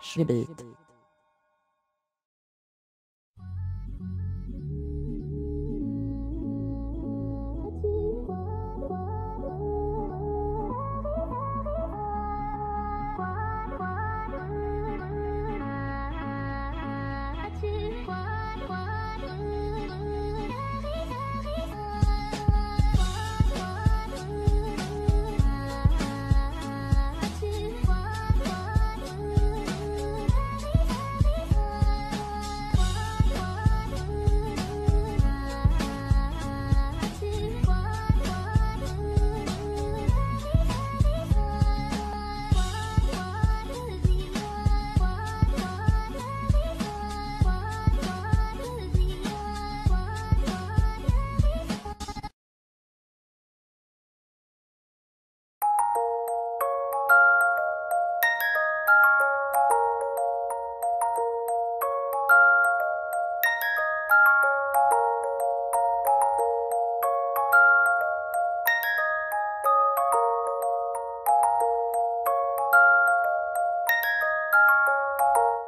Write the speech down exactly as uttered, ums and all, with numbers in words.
Schnibbelt.